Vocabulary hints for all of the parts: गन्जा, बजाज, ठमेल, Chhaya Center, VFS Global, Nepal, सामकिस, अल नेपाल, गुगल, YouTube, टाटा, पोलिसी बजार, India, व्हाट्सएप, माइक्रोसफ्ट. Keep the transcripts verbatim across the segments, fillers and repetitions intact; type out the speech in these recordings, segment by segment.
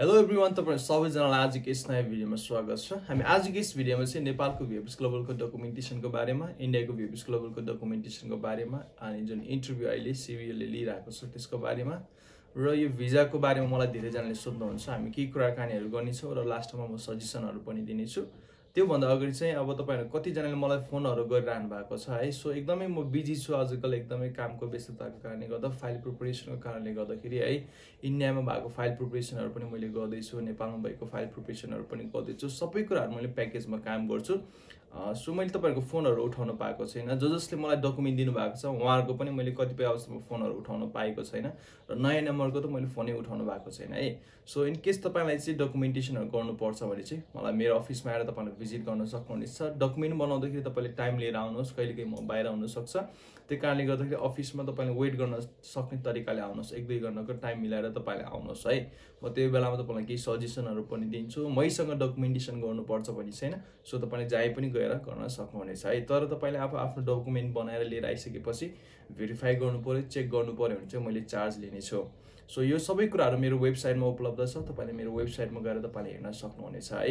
Hello everyone, तपाईहरु सबैजनालाई आजको यस नयाँ भिडियोमा स्वागत छ। हामी आजको यस भिडियोमा चाहिँ नेपालको V F S Global को डकुमेन्टेसनको बारेमा, इन्डियाको V F S Global को डकुमेन्टेसनको बारेमा अनि जुन इन्टरभ्यु अहिले सिभिएलले लिइराको छ त्यसको बारेमा र यो भिजाको बारेमा मलाई धेरैजनाले सोध्नुहुन्छ। हामी के कुराकानीहरु गर्नेछौं र लास्टमा म सजेसनहरु पनि दिनेछु। त्यो भन्दा अगाडि चाहिँ अब तपाईहरु कति जनाले मलाई फोनहरु गरिराख्नु भएको छ है। सो एकदमै म बिजी छु आजकल, एकदमै कामको व्यस्तताको कारणले गर्दा, फाइल प्रिपरेसनको कारणले गर्दाखेरि है। इन्डियामा भएको फाइल प्रिपरेसनहरु पनि मैले गर्दै छु, नेपालमा भएको फाइल प्रिपरेसनहरु पनि गर्दै छु, सबै कुराहरु मैले प्याकेजमा काम गर्छु। सो मैले तपाईहरुको फोनहरु उठाउन पाएको छैन। ज जसले मलाई डकुमेन्ट दिनु भएको छ उहाँहरुको पनि मैले कतिपय अवस्थामा फोनहरु उठाउन पाएको छैन र नयाँ नम्बरको त मैले फोनै उठाउन भएको छैन है। सो इन केस तपाईलाई चाहिँ डकुमेन्टेसनहरु गर्नुपर्छ भने चाहिँ मलाई मेरो अफिसमा आएर तपाईले भिजिट गर्न सक्नुहुनेछ। डकुमेन्ट बनाउँदाखेरि तपाईले टाइम लिएर आउनुहोस्, कहिलेकाहीँ म बाहिर आउन सक्छ, त्यही कारणले गर्दाखेरि अफिसमा तपाईले वेट गर्न सक्ने तरिकाले आउनुहोस्, एक दुई घण्टाको टाइम मिलाएर तपाईले आउनुहोस् है। म त्यही बेलामा तपाईलाई केही सजेसनहरु पनि दिन्छु। मैसँग डकुमेन्टेसन गर्नुपर्छ भनि छैन, सो तपाईले जाई पनि गएर गर्न सक्नुहुनेछ है। तर तपाईले आफू आफ्नो डकुमेन्ट बनाएर लिएर आइसकेपछि भेरिफाई गर्नुपर्यो, चेक गर्नुपर्यो भने चाहिँ मैले चार्ज लिनेछु। सो यो सबै कुराहरु मेरो वेबसाइटमा उपलब्ध छ, तपाईले मेरो वेबसाइटमा गएर तपाईले हेर्न सक्नुहुनेछ है।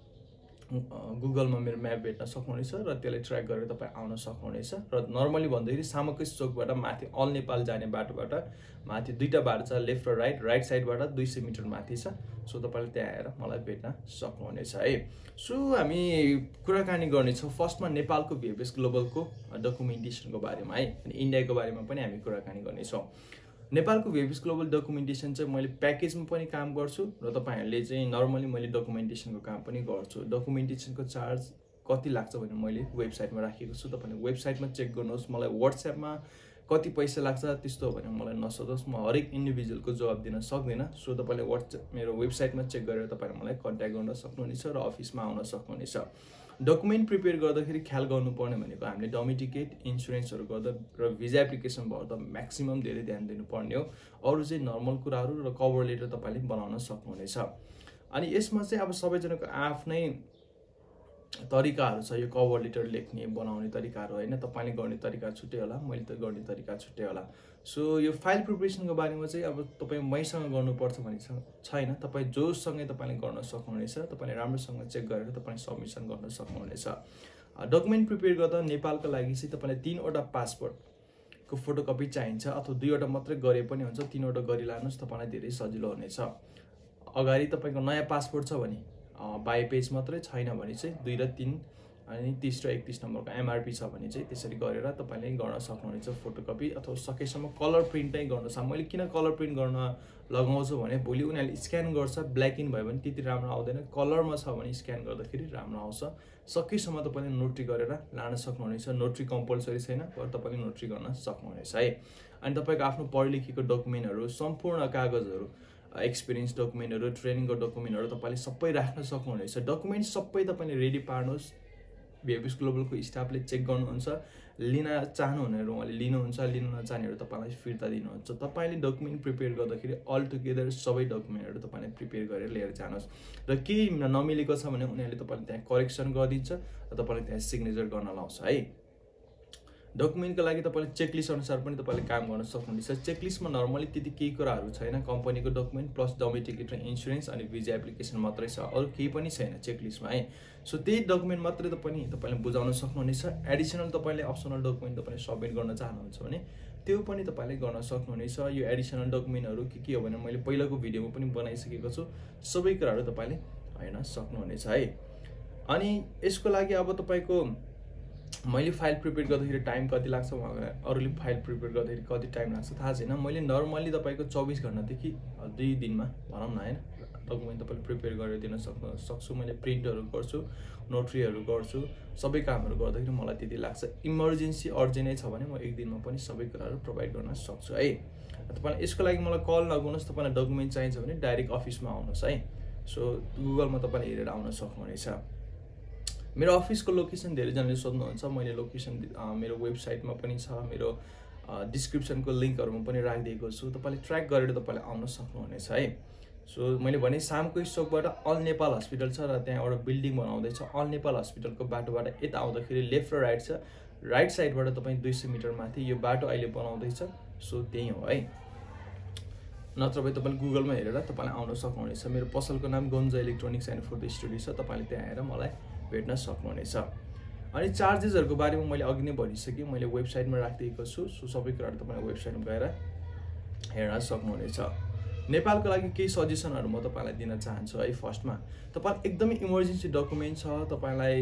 गुगलमा मेरो म्याप भेट्न सक्नुहुनेछ र त्यसले ट्र्याक गरेर तपाईँ आउन सक्नुहुनेछ। र नर्मली भन्दाखेरि सामकिस चोकबाट माथि अल नेपाल जाने बाटोबाट माथि दुईटा बाटो छ, लेफ्ट र राइट। राइट साइडबाट दुई सय मिटर माथि छ। सो तपाईले त्यहाँ आएर मलाई भेट्न सक्नुहुनेछ है। सो हामी कुराकानी गर्नेछौँ फर्स्टमा नेपालको V F S ग्लोबलको डकुमेन्टेसनको बारेमा है, अनि इन्डियाको बारेमा पनि हामी कुराकानी गर्नेछौँ। नेपालको V F S global documentation चाहिँ मैले प्याकेजमा पनि काम गर्छु र तपाईहरुले चाहिँ नर्मली मैले डकुमेन्टेसनको काम पनि गर्छु। डकुमेन्टेसनको चार्ज कति लाग्छ भनेर मैले वेबसाइटमा राखेको छु, तपाईले वेबसाइटमा चेक गर्नुहोस्। मलाई व्हाट्सएपमा कति पैसा लाग्छ त्यस्तो भने मलाई नसोध्नुहोस्, म हरेक इन्डिभिजुअलको जवाब दिन सक्दिनँ। सो तपाईले व्हाट्सएप मेरो वेबसाइटमा चेक गरेर तपाईले मलाई कन्ट्याक्ट गर्न सक्नुहुनेछ र अफिसमा आउन सक्नुहुनेछ। डकुमेन्ट प्रिपेयर गर्दाखेरि ख्याल गर्नुपर्ने भनेको हामीले डोमेटिकेट, इन्स्योरेन्सहरु गर्दा र भिजा एप्लिकेसन भर्दा म्याक्सिमम धेरै ध्यान दिनुपर्ने हो। अरु चाहिँ नर्मल कुराहरु र कभर लेटर तपाईले बनाउन सक्नुहुनेछ। अनि यसमा चाहिँ अब सबैजनाको आफ्नै तरिकाहरु छ, यो कभर लेटर लेख्ने बनाउने तरिकाहरु हैन, तपाईले गर्ने तरिका छुट्टै होला, मैले त गर्ने तरिका छुट्टै होला। सो यो फाइल प्रिपरेसनको बारेमा चाहिँ अब तपाई मैसँग गर्नुपर्छ भन्ने छैन, तपाई जोसँगै तपाईले गर्न सक्नुहुनेछ। तपाईले राम्रोसँग चेक गरेर तपाईले सबमिसन गर्न सक्नुहुनेछ। डकुमेन्ट प्रिपेयर गर्दा नेपालको लागि चाहिँ तपाईले तीनवटा पासपोर्ट को फोटोकपी चाहिन्छ, अथवा दुईवटा मात्र गरे पनि हुन्छ, तीनवटा गरि लानुस्, तपाईलाई धेरै सजिलो हुनेछ। अगाडि तपाईको नयाँ पासपोर्ट छ भने बाई पेज मात्रै, छैन भने चाहिँ दुई र तीन अनि तीस र एकतीस नम्बरको एमआरपी छ भने चाहिँ त्यसरी गरेर तपाईले गर्न सक्नुहुनेछ फोटोकपी। अथवा सकेसम्म कलर प्रिन्ट नै गर्नुहोस्। मैले किन कलर प्रिन्ट गर्न लगाउँछु भने भोलि उनीहरुले स्क्यान गर्छ, ब्ल्याक एन्ड भयो भने त्यति राम्रो आउँदैन, कलरमा छ भने स्क्यान गर्दाखेरि राम्रो आउँछ। सकेसम्म तपाईले नोट्री गरेर लान सक्नुहुनेछ। नोट्री कम्पल्सरी छैन तर तपाईले नोट्री गर्न सक्नुहुनेछ है। अनि तपाईको आफ्नो पढिलेखेको डकुमेन्टहरु, सम्पूर्ण कागजहरु, एक्सपिरियन्स डकुमेन्टहरु, ट्रेनिङको डकुमेन्टहरु तपाईले सबै राख्न सक्नुहुनेछ। डकुमेन्ट सबै तपाईले रेडी पार्नुहोस्। V F S ग्लोबलको स्टाफले चेक गर्नुहुन्छ, लिन चाहनुहुनेहरु उहाँले लिनुहुन्छ, लिन नचाहनेहरु तपाईलाई फिर्ता दिनुहुन्छ। तपाईले डकुमेन्ट प्रिपेयर गर्दाखेरि अल टुगेदर सबै डकुमेन्टहरु तपाईले प्रिपेयर गरेर लिएर जानुहोस् र केही नमिलेको छ भने उनीहरुले तपाईलाई त्यहाँ करेक्सन गरिदिन्छ र तपाईलाई त्यहाँ सिग्नेचर गर्न लाउँछ है। डकुमेन्टको लागि तपाईले चेकलिस्ट अनुसार पनि तपाईले काम गर्न सक्नुहुनेछ। चेकलिस्टमा नर्मली त्यति केही कुराहरु छैन, कम्पनीको डकुमेन्ट प्लस डोमेटिकेट र इन्स्योरेन्स अनि भिजा एप्लिकेसन मात्रै छ, अरु केही पनि छैन चेकलिस्टमा है। सो त्यही डकुमेन्ट मात्रै त पनि तपाईले बुझाउन सक्नुहुनेछ। एडिसनल तपाईले अप्सनल डकुमेन्ट तपाईले सबमिट गर्न चाहनुहुन्छ भने त्यो पनि तपाईले गर्न सक्नुहुनेछ। यो एडिसनल डकुमेन्टहरु के के हो भने मैले पहिलाको भिडियोमा पनि बनाइसकेको छु, सबै कुराहरु तपाईले हैन सक्नुहुनेछ है। अनि यसको लागि अब तपाईको मैले फाइल प्रिपेयर गर्दाखेरि टाइम कति लाग्छ, अरूले फाइल प्रिपेयर गर्दाखेरि कति टाइम लाग्छ थाहा छैन। मैले नर्मली तपाईको चौबिस घण्टादेखि दुई दिनमा भनौँ न हैन डकुमेन्ट तपाईले प्रिपेयर गरेर दिन सक्नु सक्छु। मैले प्रिन्टहरु गर्छु, नोट्रीहरु गर्छु, सबै कामहरु गर्दाखेरि मलाई त्यति लाग्छ। इमर्जेन्सी अर्जेन्टै छ भने म एक दिनमा पनि सबै कुराहरु प्रोभाइड गर्न सक्छु है। तपाईले यसको लागि मलाई कल नगर्नुहोस्, तपाईलाई डकुमेन्ट चाहिन्छ भने डाइरेक्ट अफिसमा आउनुहोस् है। सो गुगलमा तपाईले हेरेर आउन सक्नुहुनेछ। मेरो अफिसको लोकेसन धेरै जनाले सोध्नुहुन्छ मैले लोकेसन मेरो वेबसाइटमा पनि छ मेरो डिस्क्रिप्सनको लिंकहरुमा पनि राखिदिएको छु तपाईले ट्र्याक गरेर तपाईले आउन सक्नुहुनेछ है सो मैले भने सामको स्टोकबाट अल नेपाल अस्पताल छ र त्यहाँ एउटा बिल्डिङ बनाउँदै छ अल नेपाल अस्पतालको बाटोबाट यता आउँदाखेरि लेफ्ट र राइट छ राइट साइडबाट तपाई दुई सय मिटर माथि यो बाटो अहिले बनाउँदै छ सो त्यही हो है नत्र भए तपाईले गुगलमा हेरेर तपाईले आउन सक्नुहुनेछ मेरो पसलको नाम गन्जा इलेक्ट्रोनिक्स एन्ड फुड स्टोरी छ तपाईले त्यहाँ आएर मलाई भेट्न सक्नुहुनेछ अनि चार्जेसहरुको बारेमा मैले अघि नै भनिसके मैले वेबसाइटमा राखिदिएको छु सो सबै कुरा तपाईले वेबसाइटमा गएर हेर्न सक्नुहुनेछ नेपालको लागि केही सजेसनहरु म तपाईलाई दिन चाहन्छु है फर्स्टमा तपाईलाई एकदमै इमर्जेन्सी डकुमेन्ट छ तपाईलाई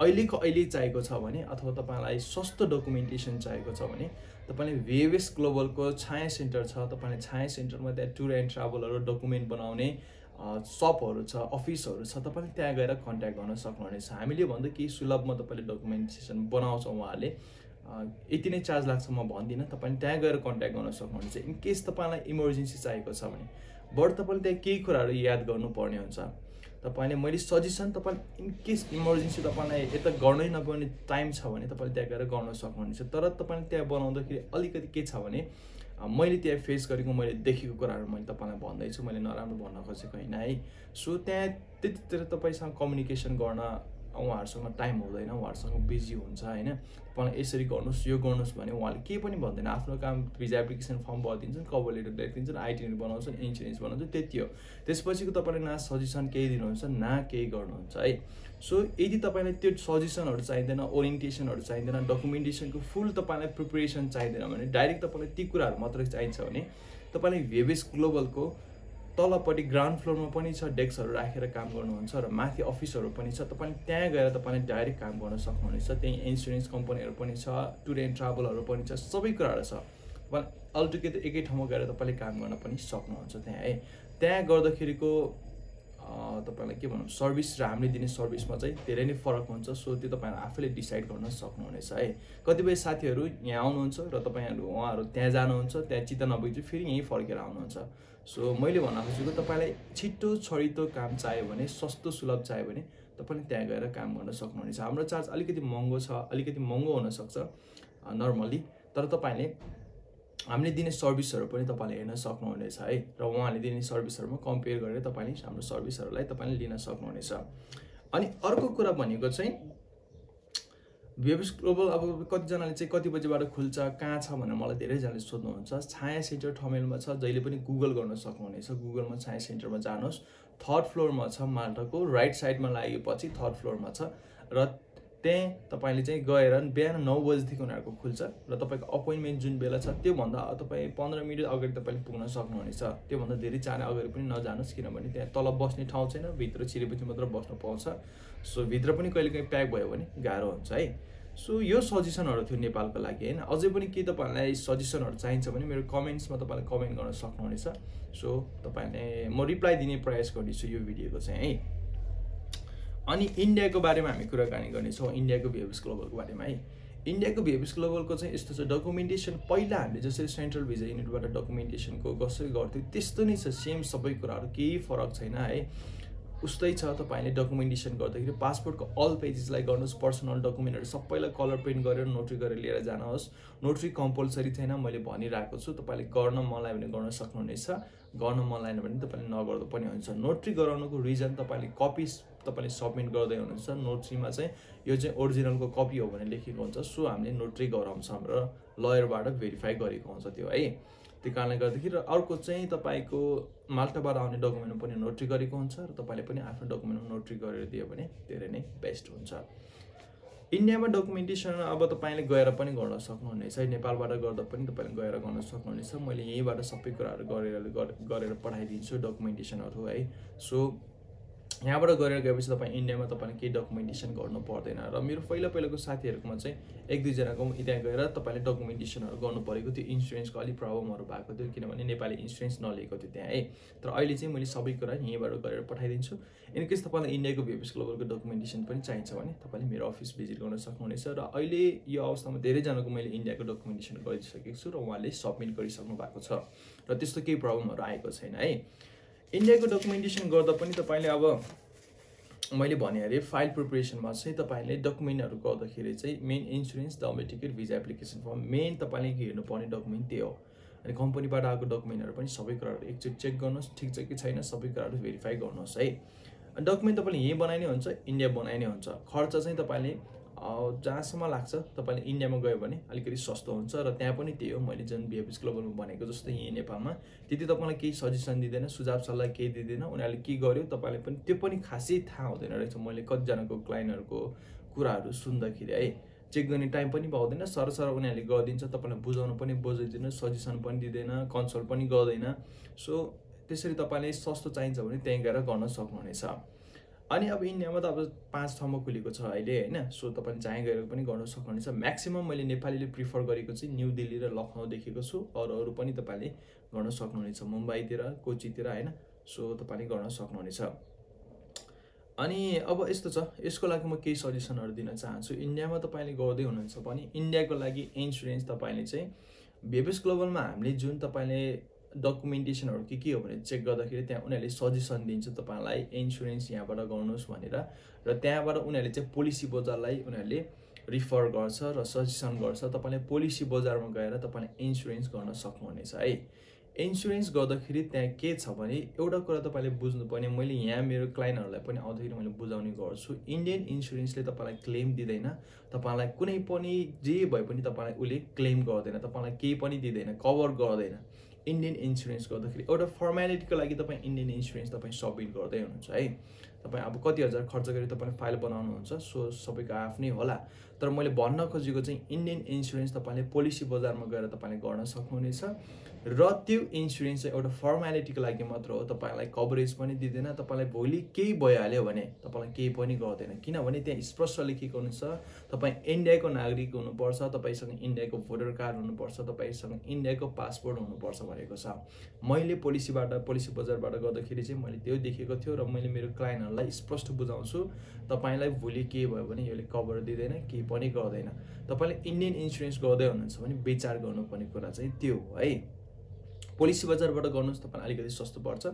अहिलेको अहिले चाहिएको छ भने अथवा तपाईलाई सस्तो डकुमेन्टेसन चाहिएको छ भने तपाईले V F S Global को छाया सेन्टर छ तपाईले छाया सेन्टरमा त्यहाँ टुर एन्ड ट्राभलहरु डकुमेन्ट बनाउने शपहरु छ अफिसहरु छ तपाईले त्यहाँ गएर कन्ट्याक्ट गर्न सक्नुहुनेछ हामीले भन्दा के सुलभमा तपाईले डकुमेन्टेसन बनाउँछौ उहाँले यति नै चार्ज लाग्छ म भन्दिन तपाईले त्यहाँ गएर कन्ट्याक्ट गर्न सक्नुहुनेछ इन केस तपाईलाई इमर्जेन्सी चाहिएको छ भने बड तपाईले त्यहाँ केही कुराहरु याद गर्नुपर्ने हुन्छ तपाईले मैले सजेसन तपाईले इन केस इमर्जेन्सी तपाईलाई यता गर्नै नपर्ने टाइम छ भने तपाईले त्यहाँ गएर गर्न सक्नुहुनेछ तर तपाईले त्यहाँ बनाउँदाखेरि अलिकति के छ भने मैले त्यहाँ फेस गरेको मैले देखेको कुराहरु मैले तपाईलाई भन्दै छु मैले नराम्रो भन्न खोजेको हैन है सो त्यहाँ त्यतितिर तपाईसँग कम्युनिकेसन गर्न उहाँहरुसँग टाइम हुँदैन उहाँहरुसँग बिजी हुन्छ हैन तपाईले यसरी गर्नुस् यो गर्नुस् भने उहाँले के पनि भन्दैन आफ्नो काम भिजा एप्लिकेसन फर्म भरिदिन्छन् कभर लेटर लेखिदिन्छन् आइटिनरी बनाउँछन् इन्स्योरेन्स बनाउँछन् त्यति हो त्यसपछिको तपाईले ना सजेसन केही दिनुहुन्छ ना केही गर्नुहुन्छ है सो यदि तपाईलाई त्यो सजेसनहरु चाहिदैन ओरिएन्टेसनहरु चाहिदैन डकुमेन्टेसनको फुल तपाईलाई प्रिपरेसन चाहिदैन भने डाइरेक्ट तपाईलाई ती कुराहरु मात्रै चाहिन्छ भने तपाईले V F S Global को तलपटी ग्राउन्ड फ्लोरमा पनि छ डेस्कहरु राखेर काम गर्नुहुन्छ र माथि अफिसहरु पनि छ तपाईले त्यहाँ गएर तपाईले डाइरेक्ट काम गर्न सक्नुहुनेछ त्यही इन्स्योरेन्स कम्पनीहरु पनि छ टुर एन्ड ट्राभलहरु पनि छ सबै कुराहरु छ तपाईले अल टुगेदर एकै ठाउँमा गएर तपाईले काम गर्न पनि सक्नुहुन्छ त्यहाँ है त्यहाँ गर्दाखेरिको तपाईलाई के भन्नु सर्भिस र हामीले दिने सर्भिसमा चाहिँ धेरै नै फरक हुन्छ सो त्यो तपाईले आफैले डिसाइड गर्न सक्नुहुनेछ है कतिबेर साथीहरु यहाँ आउनुहुन्छ र तपाईहरु उहाँहरु त्यहाँ जानुहुन्छ त्यहाँ चित्त नबुझ्दै फेरि यही फर्केर आउनुहुन्छ सो मैले भन्न खोजेको तपाईलाई छिटो छरितो काम चाहियो भने सस्तो सुलभ चाहियो भने तपाईले त्यहाँ गएर काम गर्न सक्नुहुनेछ हाम्रो चार्ज अलिकति महँगो छ अलिकति महँगो हुन सक्छ नर्मली तर तपाईले हामीले दिने सर्भिसहरु पनि तपाईले हेर्न सक्नुहुनेछ है र उहाँले दिने सर्भिसहरुमा कम्पेयर गरेर तपाईले हाम्रो सर्भिसहरुलाई तपाईले लिन सक्नुहुनेछ अनि अर्को कुरा भनेको चाहिँ V F S Global अब कति जनाले चाहिँ कति बजेबाट खुल्छ कहाँ छ भनेर मलाई धेरै जनाले सोध्नुहुन्छ छाया सेन्टर ठमेलमा छ जहिले पनि गुगल गर्न सक्नुहुनेछ गुगलमा छाया सेन्टरमा जानुहोस् थर्ड फ्लोरमा छ माल्टाको राइट साइडमा लागेपछि थर्ड फ्लोरमा छ र त्यहाँ तपाईले चाहिँ गएर बिहान नौ बजे देखि उनीहरुको खुल्छ र तपाईको अपोइन्टमेन्ट जुन बेला छ त्यो भन्दा तपाई पन्ध्र मिनेट अगाडि तपाईले पुग्न सक्नुहुनेछ त्यो भन्दा धेरै चाँडै अगाडि पनि नजानुस् किनभने त्यहाँ तल बस्ने ठाउँ छैन भित्र छिरेपछि मात्र बस्न पाउँछ सो भित्र पनि कहिलेकाहीँ प्याक भयो भने गाह्रो हुन्छ है सो यो सजेसनहरु थियो नेपालको लागि हैन अझै पनि के तपाईलाई सजेसनहरु चाहिन्छ भने मेरो कमेन्ट्समा तपाईले कमेन्ट गर्न सक्नुहुनेछ सो तपाईले म रिप्लाई दिने प्रयास गर्छु यो भिडियोको चाहिँ है अनि इन्डियाको बारेमा हामी कुराकानी गर्ने छौ इन्डियाको V F S Global को बारेमा है इन्डियाको V F S Global को चाहिँ यस्तो छ डकुमेन्टेसन पहिला हामीले जसरी सेन्ट्रल भिजा युनिटबाट डकुमेन्टेसनको कसरी गर्थ्यौ त्यस्तो नै छ सेम सबै कुराहरु केही फरक छैन है उस्तै छ तपाईले डकुमेन्टेसन गर्दाखेरि पासपोर्टको अल पेजेसलाई गर्नुस् पर्सनल डकुमेन्टहरु सबैलाई कलर प्रिन्ट गरेर नोटरी गरेर लिएर जानुहोस् नोटरी कम्पल्सरी छैन मैले भनिराखेको छु तपाईले गर्न मन लाग्यो भने गर्न सक्नुहुनेछ गर्न मन लागेन भने तपाईले नगर्दा पनि हुन्छ नोटरी गराउनुको रिजन तपाईले कपी तपाईले सबमिट गर्दै हुनुहुन्छ नोटरीमा चाहिँ यो चाहिँ ओरिजिनलको कपी हो भनेर लेखेको हुन्छ सो हामीले नोटरी गराउँछौं र लयरबाट भेरिफाई गरेको हुन्छ त्यो है त्यो कारणले गर्दाखेरि अर्को चाहिँ तपाईको माल्टाबाट आउने डकुमेन्टमा पनि नोटरी गरेको हुन्छ र तपाईले पनि आफ्नो डकुमेन्टमा नोटरी गरेर दियो भने धेरै नै बेस्ट हुन्छ इन्डियामा डकुमेन्टेसन अब तपाईले गएर पनि गर्न सक्नुहुनेछ नेपालबाट गर्दा पनि तपाईले गएर गर्न सक्नुहुनेछ मैले यहीबाट सबै कुराहरु गरेर गरेर पठाइदिन्छु डकुमेन्टेसनहरु है सो यहाँबाट गरेर गएपछि तपाई इन्डियामा तपाईले के डकुमेन्टेसन गर्नु पर्दैन र मेरो पहिला पहिलाको साथीहरुकोमा चाहिँ एक दुई जनाको त्यहाँ गएर तपाईले डकुमेन्टेसनहरु गर्नु परेको थियो इन्स्योरेन्सको अलि प्रब्लमहरु भएको थियो किनभने नेपाली इन्स्योरेन्स नलिएको थियो त्यहाँ है तर अहिले चाहिँ मैले सबै कुरा यहीबाट गरेर पठाइदिन्छु इन केस तपाईलाई इन्डियाको V F S Global को डकुमेन्टेसन पनि चाहिन्छ भने तपाईले मेरो अफिस भिजिट गर्न सक्नुहुनेछ र अहिले यो अवस्थामा धेरै जनाको मैले इन्डियाको डकुमेन्टेसन गरिसकेको छु र उहाँले सबमिट गरिसक्नु भएको छ र त्यस्तो केही प्रब्लमहरु आएको छैन है इन्डियाको डकुमेन्टेसन गर्दा पनि तपाईले अब मैले भने अरे फाइल प्रिपरेसनमा चाहिँ तपाईले डकुमेन्टहरु गर्दाखेरि चाहिँ main insurance double ticket visa application form main तपाईले हेर्नु पर्ने डकुमेन्ट त्यो हो अनि कम्पनीबाट आएको डकुमेन्टहरु पनि सबै कुराहरु एकचोटी चेक गर्नुहोस् ठीक छ कि छैन सबै कुराहरु भेरिफाई गर्नुहोस् है अनि डकुमेन्ट तपाईले यही बनाइने हुन्छ इन्डिया बनाइने हुन्छ खर्च चाहिँ तपाईले जहाँसम्म लाग्छ तपाईले इन्डियामा गयो भने अलिकति सस्तो हुन्छ र त्यहाँ पनि त्यही हो मैले जुन V F S ग्लोबलमा भनेको जस्तै यही नेपालमा त्यति तपाईलाई केही सजेसन दिदैन सुझाव सल्लाह केही दिदैन उनीहरुले के गर्यो तपाईले पनि त्यो पनि खासै थाहा हुँदैन रहेछ मैले कति जनाको क्लाइन्टहरुको कुराहरु सुन्दाखेरि है चेक गर्ने टाइम पनि पाउँदैन सरसर उनीहरुले गर्दिन्छ तपाईलाई बुझाउन पनि बुझाइदिदैन सजेसन पनि दिदैन कन्सल्ट पनि गर्दैन सो त्यसरी तपाईले सस्तो चाहिन्छ भने त्यही गरेर गर्न सक्नुहुनेछ अनि अब इन्डियामा त अब पाँच ठाउँमा खुलेको छ अहिले हैन सो तपाईले चाहिँ गएर पनि गर्न सक्नुहुन्छ म्याक्सिमम मैले नेपालीले प्रिफर गरेको चाहिँ न्यू दिल्ली र लखनऊ देखेको छु अरु अरु पनि तपाईले गर्न सक्नुहुनेछ मुम्बईतिर कोचीतिर हैन सो तपाईले गर्न सक्नुहुनेछ अनि अब यस्तो छ यसको लागि म केही सजेसनहरु दिन चाहन्छु इन्डियामा तपाईले गर्दै हुनुहुन्छ पनि इन्डियाको लागि इन्स्योरेन्स तपाईले चाहिँ V F S ग्लोबलमा हामीले जुन तपाईले डकुमेन्टेसन हरु के के हो भने चेक गर्दाखेरि त्यहाँ उनीहरुले सजेसन दिन्छ तपाईलाई इन्स्योरेन्स यहाँबाट गर्नुस् भनेर र त्यहाँबाट उनीहरुले चाहिँ पोलिसी बजारलाई उनीहरुले रिफर गर्छ र सजेसन गर्छ तपाईले पोलिसी बजारमा गएर तपाईले इन्स्योरेन्स गर्न सक्नुहुनेछ है इन्स्योरेन्स गर्दाखेरि त्यहाँ के छ भने एउटा कुरा तपाईले बुझ्नुपर्ने मैले यहाँ मेरो क्लाइन्टहरुलाई पनि आउँदाखेरि मैले बुझाउने गर्छु इन्डियन इन्स्योरेन्सले तपाईलाई क्लेम दिदैन तपाईलाई कुनै पनि जे भए पनि तपाईलाई उले क्लेम गर्दैन तपाईलाई केही पनि दिदैन कभर गर्दैन Indian insurance गर्दाखेरि एउटा फर्मालिटीको लागि तपाईं Indian insurance तपाईं सबमिट गर्दै हुनुहुन्छ है तपाईं अब कति हजार खर्च गरे तपाईं फाइल बनाउनुहुन्छ सो सबैको आफ्नै होला तर मैले भन्न खोजेको चाहिँ Indian insurance तपाईले पोलिसी बजारमा गएर तपाईले गर्न सक्नुहुनेछ र त्यो इन्स्योरेन्स चाहिँ एउटा फर्मालिटीको लागि मात्र हो तपाईलाई कभरेज पनि दिदैन तपाईलाई भोलि केही भइहाल्यो भने तपाईलाई केही पनि गर्दैन किनभने त्यहाँ स्पष्ट लेखिएको हुन्छ तपाई इन्डियाको नागरिक हुनुपर्छ तपाईसँग इन्डियाको भोटर कार्ड हुनुपर्छ तपाईसँग इन्डियाको पासपोर्ट हुनुपर्छ भनेको छ मैले पोलिसीबाट पोलिसी बजारबाट गर्दाखेरि चाहिँ मैले त्यो देखेको थियो र मैले मेरो क्लाइन्टहरुलाई स्पष्ट बुझाउँछु तपाईलाई भोलि के भयो भने यसले कभर दिदैन केही पनि गर्दैन तपाईले इन्डियन इन्स्योरेन्स गर्दै हुनुहुन्छ भने विचार गर्नुपर्ने कुरा चाहिँ त्यो हो है पोलिसी बजारबाट गर्नुस् तपाईलाई अलिकति सस्तो पर्छ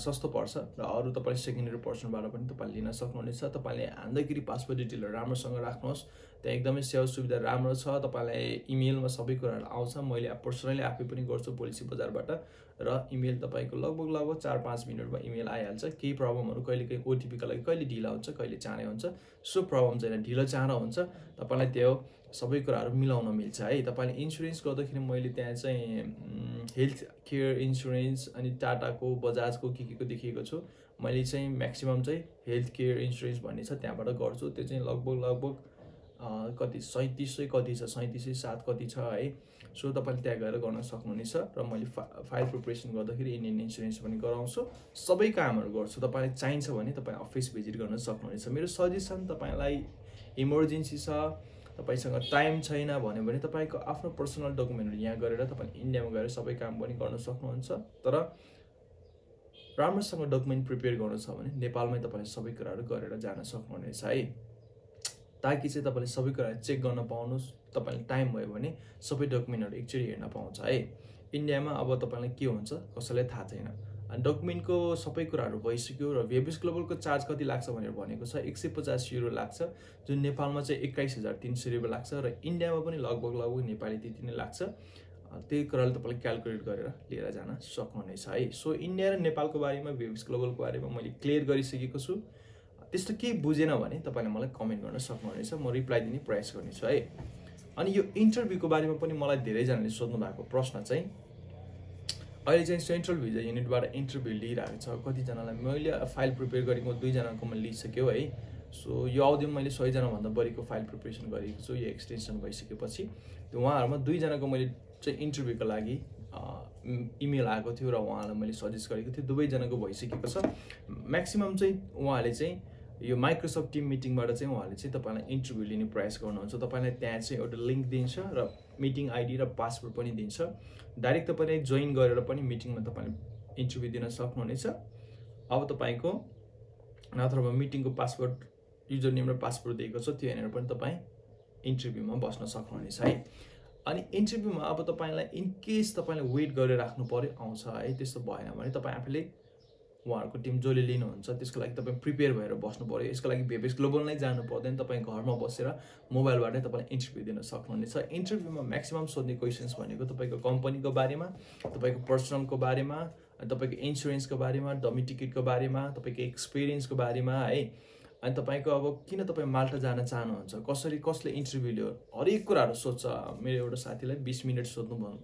सस्तो पर्छ र अरु तपाईले सेकेन्डरी पर्सनबाट पनि तपाईले लिन सक्नुहुनेछ तपाईले आन्दैगिरी पासपोर्ट डिटेलहरु राम्रोसँग राख्नुहोस् त्यहाँ एकदमै सेवा सुविधा राम्रो छ तपाईलाई इमेलमा सबै कुराहरु आउँछ मैले पर्सनली आफै पनि गर्छु पोलिसी बजारबाट र इमेल तपाईको लगभग लगभग चार पाँच मिनेटमा इमेल आइहाल्छ केही प्रब्लमहरु कहिलेकाहीँ ओटीपी का लागि कहिले ढिला हुन्छ कहिले चाँडै हुन्छ सो प्रब्लम छैन ढिला चाँडा हुन्छ तपाईलाई त्यो सबै कुराहरु मिलाउन मिल्छ है तपाईले इन्स्योरेन्स गर्दाखेरि मैले त्यहाँ चाहिँ हेल्थ केयर इन्स्योरेन्स अनि टाटाको बजाजको के केको देखेको छु मैले चाहिँ म्याक्सिमम चाहिँ हेल्थ केयर इन्स्योरेन्स भन्ने छ त्यहाँबाट गर्छु त्यो चाहिँ लगभग लगभग कति सैंतीस सय कति छ सैंतीस सय सात कति छ है सो तपाईले त्यहाँ गएर गर्न सक्नुहुनेछ र मैले फाइल प्रिपरेसन गर्दाखेरि इन्डियन इन्स्योरेन्स पनि गराउँछु सबै कामहरु गर्छु तपाईलाई चाहिन्छ भने तपाई अफिस भिजिट गर्न सक्नुहुनेछ मेरो सजेसन तपाईलाई इमर्जेन्सी छ तपाईसँग टाइम छैन भन्यो भने तपाईको आफ्नो पर्सनल डकुमेन्टहरु यहाँ गरेर तपाईले इन्डियामा गएर सबै काम पनि गर्न सक्नुहुन्छ तर राम्रोसँग डकुमेन्ट प्रिपेयर गर्नु छ भने नेपालमै तपाईले सबै कुराहरु गरेर जान सक्नुहुनेछ है ताकि चाहिँ तपाईले सबै कुराहरु चेक गर्न पाउनुस् तपाईले टाइम भयो भने सबै डकुमेन्टहरु एकचोटी हेर्न पाउँछ है इन्डियामा अब तपाईलाई के हुन्छ कसैलाई थाहा छैन अनि डकुमेन्टको सबै कुराहरु भइसक्यो र V F S ग्लोबलको चार्ज कति लाग्छ भनेर भनेको छ एक सय पचास युरो लाग्छ जुन नेपालमा चाहिँ एक्काइस हजार तीन सय रुपैयाँ लाग्छ र इन्डियामा पनि लगभग लगभग नेपाली त्यति नै लाग्छ त्यही कुराले तपाईले क्याल्कुलेट गरेर लिएर जान सक्नुहुनेछ है सो इन्डिया र नेपालको बारेमा V F S ग्लोबलको बारेमा मैले क्लियर गरिसकेको छु त्यस्तो के बुझेन भने तपाईले मलाई कमेन्ट गर्न सक्नुहुनेछ म रिप्लाई दिने प्रयास गर्नेछु है अनि यो इन्टरभ्यूको बारेमा पनि मलाई धेरै जनाले सोध्नु भएको प्रश्न चाहिँ अहिले चाहिँ सेन्ट्रल भिजा युनिटबाट इन्टरभ्यु लिइरहेको छ कति जनालाई मैले फाइल प्रिपेयर गरेको दुई जनाको मैले लिइसक्यो है सो यो अवधिमा मैले सय जना भन्दा बढीको फाइल प्रिपरेसन गरेको छु यो एक्सटेन्सन भइसकेपछि त्यो उहाँहरुमा दुई जनाको मैले चाहिँ इन्टरभ्युको लागि इमेल आएको थियो र उहाँलाई मैले सजेस्ट गरेको थिएँ दुबै जनाको भइसकेको छ म्याक्सिमम चाहिँ उहाँले चाहिँ यो माइक्रोसफ्ट टिम मिटिङबाट चाहिँ उहाँले चाहिँ तपाईलाई इन्टरभ्यु लिने प्रयास गर्नुहुन्छ तपाईलाई त्यहाँ चाहिँ एउटा लिंक दिन्छ र मिटिङ आईडी र पासवर्ड पनि दिन्छ डाइरेक्ट तपाईले ज्वाइन गरेर पनि मिटिङमा तपाईले इन्टरभ्यु दिन सक्नुहुनेछ अब तपाईको नत्रबा मिटिङको पासवर्ड युजर नेम र पासवर्ड दिएको छ त्यो हेरेर पनि तपाई इन्टरभ्युमा बस्न सक्नुहुनेछ है अनि इन्टरभ्युमा अब तपाईलाई इन केस तपाईले वेट गरेर राख्नु पर्यो आउँछ है त्यस्तो भएन भने तपाई आफैले उहाँहरुको टिम जोले लिनु हुन्छ त्यसको लागि तपाई प्रिपेयर भएर बस्नु पर्यो यसको लागि V F S ग्लोबल नै जानु पर्दैन तपाई घरमा बसेर मोबाइलबाट तपाईले इन्टरभ्यु दिन सक्नुहुनेछ इन्टरभ्युमा म्याक्सिमम सोध्ने क्वेशन्स भनेको तपाईको कम्पनीको बारेमा तपाईको पर्सनलको बारेमा तपाईको इन्स्योरेन्सको बारेमा डमी टिकटको बारेमा तपाईको एक्सपीरियन्सको बारेमा है अनि तपाईको अब किन तपाई माल्टा जान चाहनुहुन्छ कसरी कसले इन्टरभ्यु लियो हरेक कुराहरु सोध्छ मेरो एउटा साथीलाई बीस मिनेट सोध्नु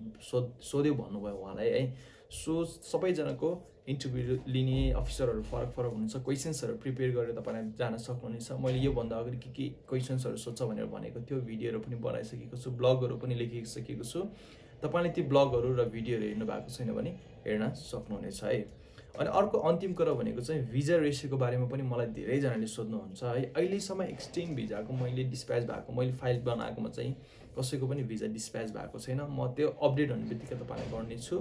सोध्यो भन्नुभयो उहाँलाई है सो सबैजनाको इन्टरभ्यु लिने अफिसरहरु फरक फरक हुन्छ क्वेशन्सहरु प्रिपेयर गरेर तपाईले जान सक्नुहुनेछ मैले यो भन्दा अगाडि के के क्वेशन्सहरु सोध्छ भनेर भनेको थियो भिडियोहरु पनि बनाइसकेको छु ब्लगहरु पनि लेखिसकेको छु तपाईले ती ब्लगहरु र भिडियोहरु हेर्नु भएको छैन भने हेर्न सक्नुहुनेछ है अनि अर्को अन्तिम कुरा भनेको चाहिँ भिजा रेसियोको बारेमा पनि मलाई धेरै जनाले सोध्नुहुन्छ है अहिले सम्म एक्सटेन्ड भिजाको मैले डिस्प्याच भएको मैले फाइल बनाएकोमा चाहिँ कसैको पनि भिजा डिस्प्याच भएको छैन म त्यो अपडेट हुनेबित्तिकै तपाईलाई गर्नेछु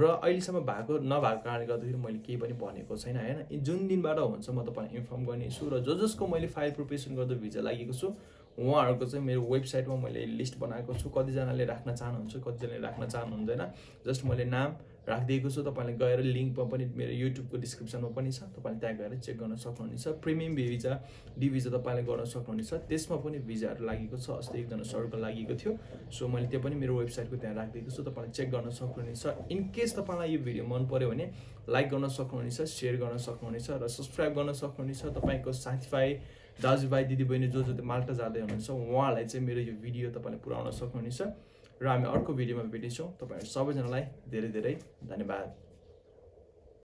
र अहिले सम्म भएको नभएको कारणले गर्दा मैले केही पनि भनेको छैन हैन जुन दिनबाट हुन्छ म तपाईलाई इन्फर्म गर्नेछु र जो जसको मैले फाइल प्रिपरेसन गर्दा भिजा लागेको छु उहाँहरुको चाहिँ मेरो वेबसाइटमा मैले लिस्ट बनाएको छु कति जनाले राख्न चाहनुहुन्छ कति जनाले राख्न चाहनुहुँदैन जस्ट मैले नाम राखिदिएको छु तपाईले गएर लिंकमा पनि मेरो युट्युबको डिस्क्रिप्सनमा पनि छ तपाईले त्यहाँ गएर चेक गर्न सक्नुहुनेछ प्रीमियम भिजा डी भिजा तपाईले गर्न सक्नुहुनेछ त्यसमा पनि भिजाहरु लागेको छ अस्ति एकजना सरको लागेको थियो सो मैले त्यो पनि मेरो वेबसाइटको त्यहाँ राखिदिएको छु तपाईले चेक गर्न सक्नुहुनेछ इन केस तपाईलाई यो भिडियो मन पर्यो भने लाइक गर्न सक्नुहुनेछ शेयर गर्न सक्नुहुनेछ र सब्स्क्राइब गर्न सक्नुहुनेछ तपाईको साथीभाइ दाजुभाइ दिदीबहिनी जो जो माल्टा जादै हुनुहुन्छ उहाँलाई चाहिँ मेरो यो भिडियो तपाईले पुर्याउन सक्नुहुनेछ र हामी अर्को भिडियोमा भेट्नेछौं तपाईहरु सबैजनालाई धेरै धेरै धन्यवाद